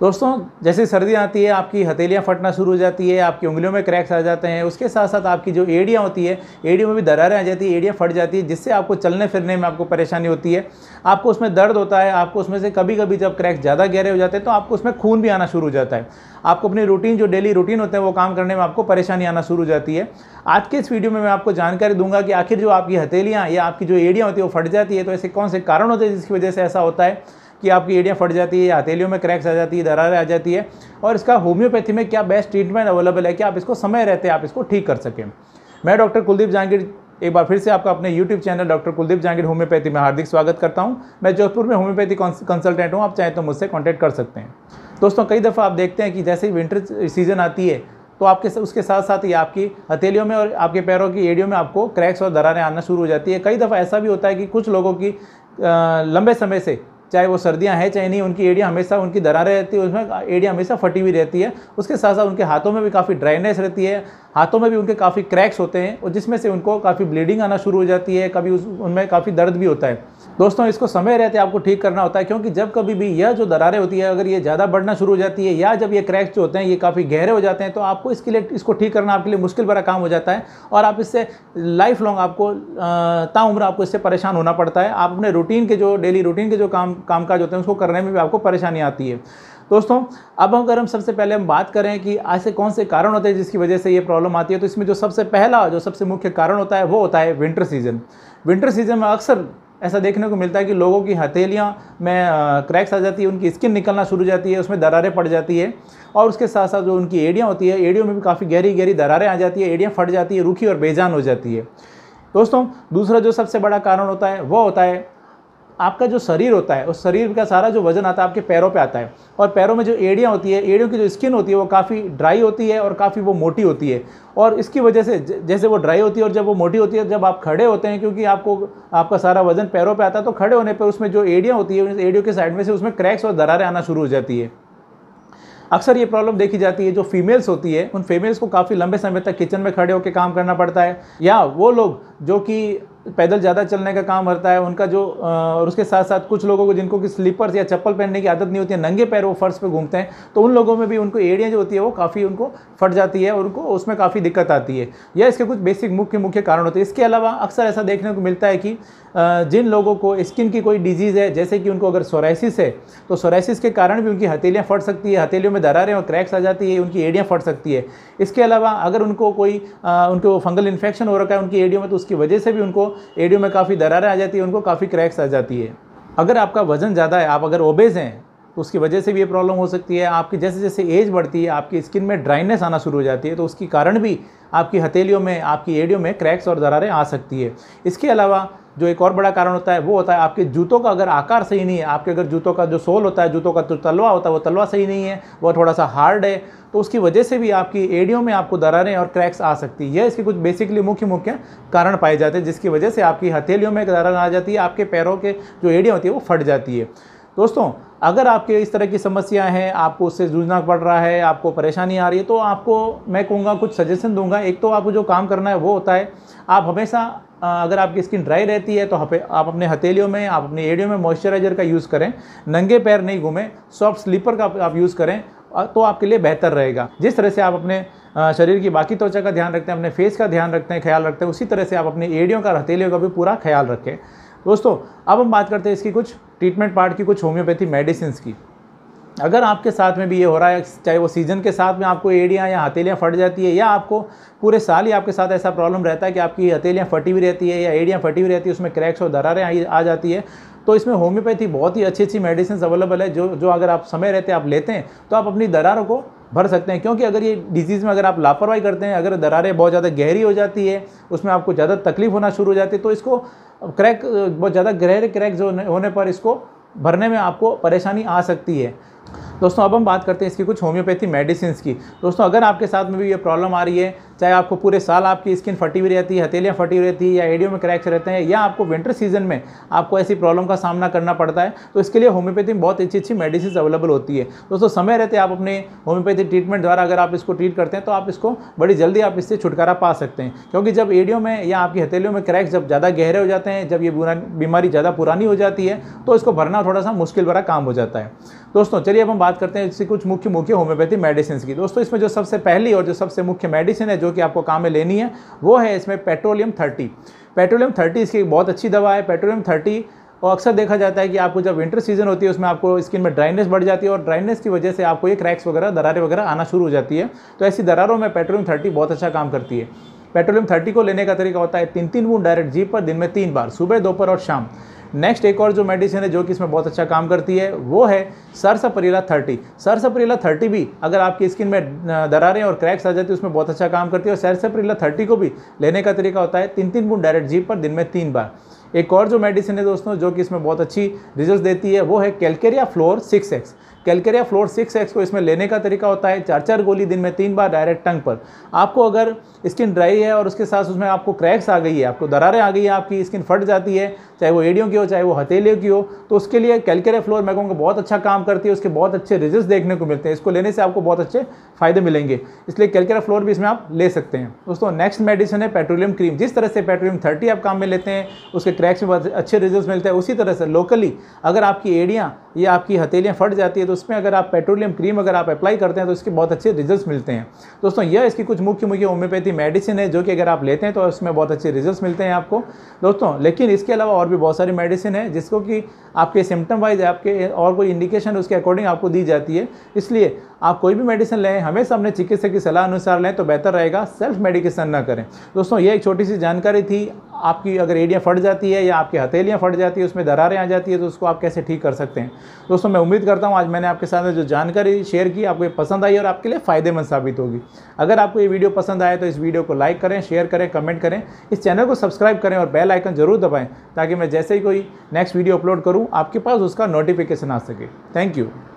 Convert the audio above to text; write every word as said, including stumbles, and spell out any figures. दोस्तों जैसे सर्दी आती है आपकी हथेलियाँ फटना शुरू हो जाती है, आपकी उंगलियों में क्रैक्स आ जाते हैं, उसके साथ साथ आपकी जो एड़ियाँ होती है एड़ियों में भी दरारें आ जाती है, एड़ियाँ फट जाती है, जिससे आपको चलने फिरने में आपको परेशानी होती है, आपको उसमें दर्द होता है, आपको उसमें से कभी कभी जब क्रैक्स ज़्यादा गहरे हो जाते हैं तो आपको उसमें खून भी आना शुरू हो जाता है, आपको अपनी रूटीन जो डेली रूटीन होते हैं वो काम करने में आपको परेशानी आना शुरू हो जाती है। आज के इस वीडियो में मैं आपको जानकारी दूंगा कि आखिर जो आपकी हथेलियाँ या आपकी जो एड़ियाँ होती है वो फट जाती है तो ऐसे कौन से कारण होते हैं जिसकी वजह से ऐसा होता है कि आपकी एड़ियाँ फट जाती है या हथेलियों में क्रैक्स आ जाती है, दरारें आ जाती है, और इसका होम्योपैथी में क्या बेस्ट ट्रीटमेंट अवेलेबल है कि आप इसको समय रहते आप इसको ठीक कर सकें। मैं डॉक्टर कुलदीप जांगिड़ एक बार फिर से आपका अपने YouTube channel doctor Kuldeep Jangid homeopathy में हार्दिक स्वागत करता हूं। मैं जोधपुर में होम्योपैथी कंसल्टेंट हूं, आप चाहें तो मुझसे कॉन्टैक्ट कर सकते हैं। दोस्तों कई दफ़ा आप देखते हैं कि जैसे ही विंटर सीजन आती है तो आपके उसके साथ साथ ही आपकी हथेलियों में और आपके पैरों की एड़ियों में आपको क्रैक्स और दरारें आना शुरू हो जाती है। कई दफ़ा ऐसा भी होता है कि कुछ लोगों की लंबे समय से चाहे वो सर्दियां हैं चाहे नहीं, उनकी एड़ियाँ हमेशा उनकी दरारें रहती है, उसमें एड़ियाँ हमेशा फटी हुई रहती है, उसके साथ साथ उनके हाथों में भी काफ़ी ड्राइनेस रहती है, हाथों में भी उनके काफ़ी क्रैक्स होते हैं और जिसमें से उनको काफ़ी ब्लीडिंग आना शुरू हो जाती है, कभी उनमें काफ़ी दर्द भी होता है। दोस्तों इसको समय रहते आपको ठीक करना होता है क्योंकि जब कभी भी यह जो दरारें होती है अगर ये ज़्यादा बढ़ना शुरू हो जाती है या जब ये क्रैक्स जो होते हैं ये काफ़ी गहरे हो जाते हैं तो आपको इसके लिए इसको ठीक करना आपके लिए मुश्किल भरा काम हो जाता है और आप इससे लाइफ लॉन्ग आपको ताउम्र आपको इससे परेशान होना पड़ता है। आप अपने रूटीन के जो डेली रूटीन के जो काम कामकाज होते हैं उसको करने में भी आपको परेशानी आती है। दोस्तों अब अगर हम सबसे पहले हम बात करें कि ऐसे कौन से कारण होते हैं जिसकी वजह से ये प्रॉब्लम आती है तो इसमें जो सबसे पहला जो सबसे मुख्य कारण होता है वो होता है विंटर सीजन। विंटर सीजन में अक्सर ऐसा देखने को मिलता है कि लोगों की हथेलियाँ में क्रैक्स आ जाती है, उनकी स्किन निकलना शुरू हो जाती है, उसमें दरारें पड़ जाती है और उसके साथ साथ जो उनकी एड़ियाँ होती है एड़ियों में भी काफ़ी गहरी गहरी दरारें आ जाती है, एड़ियाँ फट जाती है, रूखी और बेजान हो जाती है। दोस्तों दूसरा जो सबसे बड़ा कारण होता है वो होता है आपका जो शरीर होता है उस शरीर का सारा जो वजन आता है आपके पैरों पे आता है और पैरों में जो एड़ियाँ होती है एड़ियों की जो स्किन होती है वो काफ़ी ड्राई होती है और काफ़ी वो मोटी होती है और इसकी वजह से जैसे वो ड्राई होती है और जब वो मोटी होती है जब आप खड़े होते हैं क्योंकि आपको आपका सारा वजन पैरों पे आता है तो खड़े होने पर उसमें जो एड़ियाँ होती है एड़ियों के साइड में से उसमें क्रैक्स और दरारें आना शुरू हो जाती है। अक्सर ये प्रॉब्लम देखी जाती है जो फीमेल्स होती है उन फीमेल्स को काफ़ी लंबे समय तक किचन में खड़े होकर काम करना पड़ता है या वो लोग जो कि पैदल ज़्यादा चलने का काम करता है उनका जो और उसके साथ साथ कुछ लोगों को जिनको कि स्लीपर्स या चप्पल पहनने की आदत नहीं होती है, नंगे पैर वो फर्श पे घूमते हैं तो उन लोगों में भी उनको एड़ियाँ जो होती है वो काफ़ी उनको फट जाती है और उनको उसमें काफ़ी दिक्कत आती है। यह इसके कुछ बेसिक मुख्य मुख्य कारण होते हैं। इसके अलावा अक्सर ऐसा देखने को मिलता है कि जिन लोगों को स्किन की कोई डिजीज़ है जैसे कि उनको अगर सोराइसिस है तो सोराइसिस के कारण भी उनकी हथेलियाँ फट सकती है, हथेलियों में दरारें और क्रैक्स आ जाती है, उनकी एड़ियाँ फट सकती है। इसके अलावा अगर उनको कोई उनको फंगल इन्फेक्शन हो रखा है उनकी एड़ियों में तो उसकी वजह से भी उनको एड़ियों में काफ़ी दरारें आ जाती है, उनको काफ़ी क्रैक्स आ जाती है। अगर आपका वजन ज़्यादा है, आप अगर ओबेज हैं तो उसकी वजह से भी ये प्रॉब्लम हो सकती है। आपकी जैसे जैसे एज बढ़ती है आपकी स्किन में ड्राइनेस आना शुरू हो जाती है तो उसके कारण भी आपकी हथेलियों में आपकी एड़ियों में क्रैक्स और दरारें आ सकती है। इसके अलावा जो एक और बड़ा कारण होता है वो होता है आपके जूतों का अगर आकार सही नहीं है, आपके अगर जूतों का जो सोल होता है जूतों का जो तलवा होता है वो तलवा सही नहीं है, वो थोड़ा सा हार्ड है तो उसकी वजह से भी आपकी एड़ियों में आपको दरारें और क्रैक्स आ सकती है। यह इसके कुछ बेसिकली मुख्य मुख्य कारण पाए जाते हैं जिसकी वजह से आपकी हथेलियों में दरारें आ जाती है, आपके पैरों के जो एड़ियाँ होती है वो फट जाती है। दोस्तों अगर आपके इस तरह की समस्या है, आपको उससे जूझना पड़ रहा है, आपको परेशानी आ रही है तो आपको मैं कहूँगा कुछ सजेशन दूंगा। एक तो आपको जो काम करना है वो होता है आप हमेशा अगर आपकी स्किन ड्राई रहती है तो आप अपने हथेलियों में आप अपने एड़ियों में मॉइस्चराइज़र का यूज़ करें, नंगे पैर नहीं घूमें, सॉफ्ट स्लीपर का आप यूज़ करें तो आपके लिए बेहतर रहेगा। जिस तरह से आप अपने शरीर की बाकी त्वचा का ध्यान रखते हैं, अपने फेस का ध्यान रखते हैं, ख्याल रखते हैं, उसी तरह से आप अपने एड़ियों का हथेलियों का भी पूरा ख्याल रखें। दोस्तों अब हम बात करते हैं इसकी कुछ ट्रीटमेंट पार्ट की, कुछ होम्योपैथी मेडिसिन की। अगर आपके साथ में भी ये हो रहा है चाहे वो सीजन के साथ में आपको एड़ियाँ या हथेलियाँ फट जाती है या आपको पूरे साल ही आपके साथ ऐसा प्रॉब्लम रहता है कि आपकी हथेलियाँ फटी हुई रहती है या एड़ियाँ फटी हुई रहती है, उसमें क्रैक्स और दरारें आ जाती है तो इसमें होम्योपैथी बहुत ही अच्छी अच्छी मेडिसिन अवेलेबल है जो जो अगर आप समय रहते आप लेते हैं तो आप अपनी दरारों को भर सकते हैं। क्योंकि अगर ये डिजीज़ में अगर आप लापरवाही करते हैं, अगर दरारें बहुत ज़्यादा गहरी हो जाती है, उसमें आपको ज़्यादा तकलीफ होना शुरू हो जाती है तो इसको क्रैक बहुत ज़्यादा गहरे क्रैक्स होने पर इसको भरने में आपको परेशानी आ सकती है। दोस्तों अब हम बात करते हैं इसकी कुछ होम्योपैथी मेडिसिन की। दोस्तों अगर आपके साथ में भी ये प्रॉब्लम आ रही है चाहे आपको पूरे साल आपकी स्किन फटी हुई रहती है, हथेलियाँ फटी हुई रहती है या एडियो में क्रैक्स रहते हैं या आपको विंटर सीजन में आपको ऐसी प्रॉब्लम का सामना करना पड़ता है, तो इसके लिए होम्योपैथी में बहुत अच्छी अच्छी मेडिसिन अवेलेबल होती है। दोस्तों समय रहते आप अपने होम्योपैथी ट्रीटमेंट द्वारा अगर आप इसको ट्रीट करते हैं तो आप इसको बड़ी जल्दी आप इससे छुटकारा पा सकते हैं, क्योंकि जब एडियो में या आपकी हथेलियों में क्रैक्स जब ज़्यादा गहरे हो जाते हैं, जब ये बीमारी ज़्यादा पुरानी हो जाती है तो इसको भरना थोड़ा सा मुश्किल भरा काम हो जाता है। दोस्तों चलिए अब हम बात करते हैं इससे कुछ मुख्य मुख्य होम्योपैथी मेडिसिन की। दोस्तों इसमें जो सबसे पहली और जो सबसे मुख्य मेडिसिन है जो कि आपको काम में लेनी है वो है इसमें पेट्रोलियम तीस। पेट्रोलियम तीस इसकी एक बहुत अच्छी दवा है। पेट्रोलियम तीस और अक्सर देखा जाता है कि आपको जब विंटर सीजन होती है उसमें आपको स्किन में ड्राइनेस बढ़ जाती है और ड्राइनेस की वजह से आपको ये क्रैक्स वगैरह दरारें वगैरह आना शुरू हो जाती है, तो ऐसी दरारों में पेट्रोलियम तीस बहुत अच्छा काम करती है। पेट्रोलियम तीस को लेने का तरीका होता है तीन तीन बूंद डायरेक्ट जीभ पर दिन में तीन बार, सुबह दोपहर और शाम। नेक्स्ट एक और जो मेडिसिन है जो कि इसमें बहुत अच्छा काम करती है वो है सरसपिरिला तीस। सरसपिरिला तीस भी अगर आपकी स्किन में दरारें और क्रैक्स आ जाती है उसमें बहुत अच्छा काम करती है, और सरसपिरिला तीस को भी लेने का तरीका होता है तीन तीन बूंद डायरेक्ट जीभ पर दिन में तीन बार। एक और जो मेडिसिन है दोस्तों जो कि इसमें बहुत अच्छी रिजल्ट देती है वो है calcarea fluor six X calcarea fluor six X को इसमें लेने का तरीका होता है चार चार गोली दिन में तीन बार डायरेक्ट टंग पर। आपको अगर स्किन ड्राई है और उसके साथ उसमें आपको क्रैक्स आ गई है, आपको दरारें आ गई है, आपकी स्किन फट जाती है, चाहे वो एड़ियों की हो चाहे वो हथेलियों की हो, तो उसके लिए कैल्केरिया फ्लोर मैं कहूँगा बहुत अच्छा काम करती है। उसके बहुत अच्छे रिजल्ट देखने को मिलते हैं, इसको लेने से आपको बहुत अच्छे फायदे मिलेंगे, इसलिए कैल्केरिया फ्लोर भी इसमें आप ले सकते हैं। दोस्तों नेक्स्ट मेडिसिन है पेट्रोलियम क्रीम। जिस तरह से पेट्रोलियम थर्टी आप काम में लेते हैं उसके क्रैक्स में अच्छे रिजल्ट मिलते हैं, उसी तरह से लोकली अगर आपकी एड़ियाँ या आपकी हथेलियाँ फट जाती है तो उसमें अगर आप पेट्रोलियम क्रीम अगर आप अप्लाई करते हैं तो इसके बहुत अच्छे रिजल्ट्स मिलते हैं। दोस्तों यह इसकी कुछ मुख्य मुख्य होम्योपैथी मेडिसिन है जो कि अगर आप लेते हैं तो उसमें बहुत अच्छे रिजल्ट्स मिलते हैं आपको। दोस्तों लेकिन इसके अलावा और भी बहुत सारी मेडिसिन है जिसको कि आपके सिम्टम वाइज आपके और कोई इंडिकेशन उसके अकॉर्डिंग आपको दी जाती है, इसलिए आप कोई भी मेडिसिन लें हमेशा अपने चिकित्सक की सलाह अनुसार लें तो बेहतर रहेगा, सेल्फ मेडिकेशन ना करें। दोस्तों ये एक छोटी सी जानकारी थी, आपकी अगर एड़ियाँ फट जाती है या आपकी हथेलियाँ फट जाती है उसमें दरारें आ जाती है तो उसको आप कैसे ठीक कर सकते हैं। दोस्तों मैं उम्मीद करता हूँ आज मैंने आपके साथ जो जानकारी शेयर की आपको ये पसंद आई और आपके लिए फ़ायदेमंद साबित होगी। अगर आपको ये वीडियो पसंद आए तो इस वीडियो को लाइक करें, शेयर करें, कमेंट करें, इस चैनल को सब्सक्राइब करें और बेल आइकन जरूर दबाएँ ताकि मैं जैसे ही कोई नेक्स्ट वीडियो अपलोड करूँ आपके पास उसका नोटिफिकेशन आ सके। Thank you.